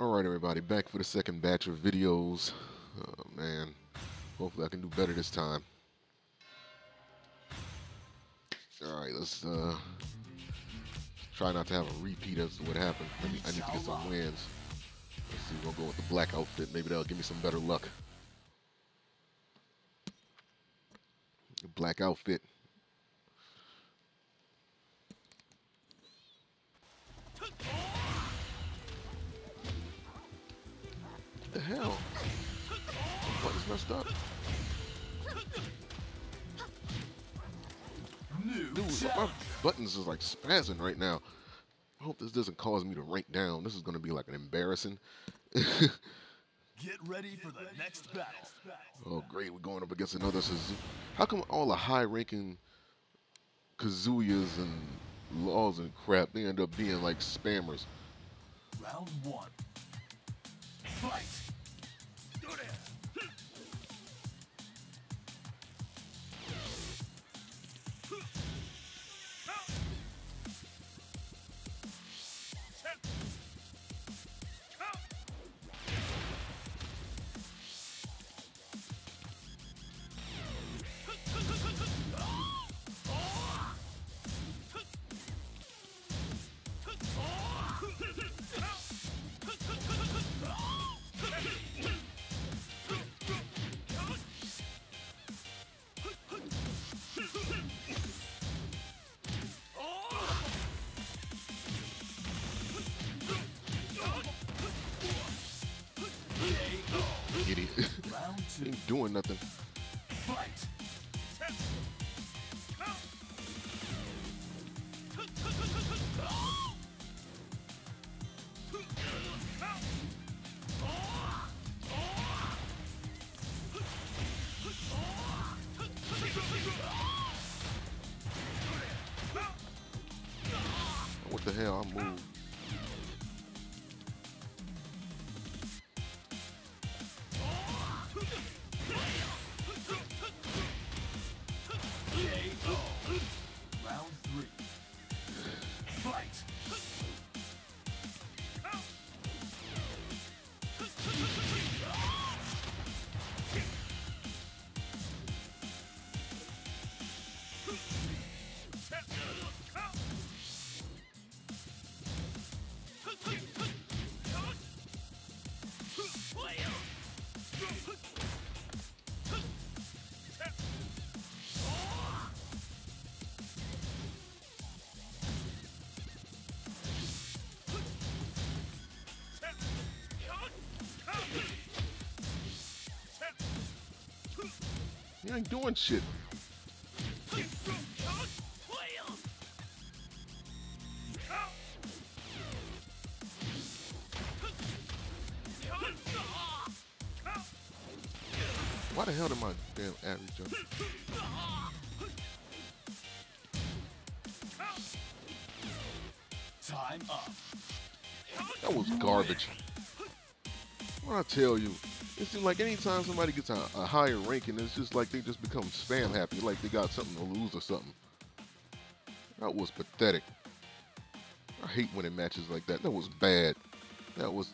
All right, everybody, back for the second batch of videos. Oh, man, hopefully I can do better this time. All right, let's try not to have a repeat as to what happened. I need to get some wins. Let's see, we're gonna go with the black outfit. Maybe that'll give me some better luck. The black outfit. What the hell? The button's messed up. Dude, my buttons is like spazzing right now. I hope this doesn't cause me to rank down. This is going to be like an embarrassing. Get ready for the next battle. Oh, great. We're going up against another Suzuya. How come all the high-ranking Kazuyas and Laws and crap, they end up being like spammers? Round one. Fight! Do this! Ain't doing nothing. Fight. What the hell? I moved. You ain't doing shit. Why the hell did my damn average jump? Time up. That was garbage. What I tell you. It seems like anytime somebody gets a higher ranking, it's just like they just become spam happy, like they got something to lose or something. That was pathetic. I hate winning matches like that. That was bad. That was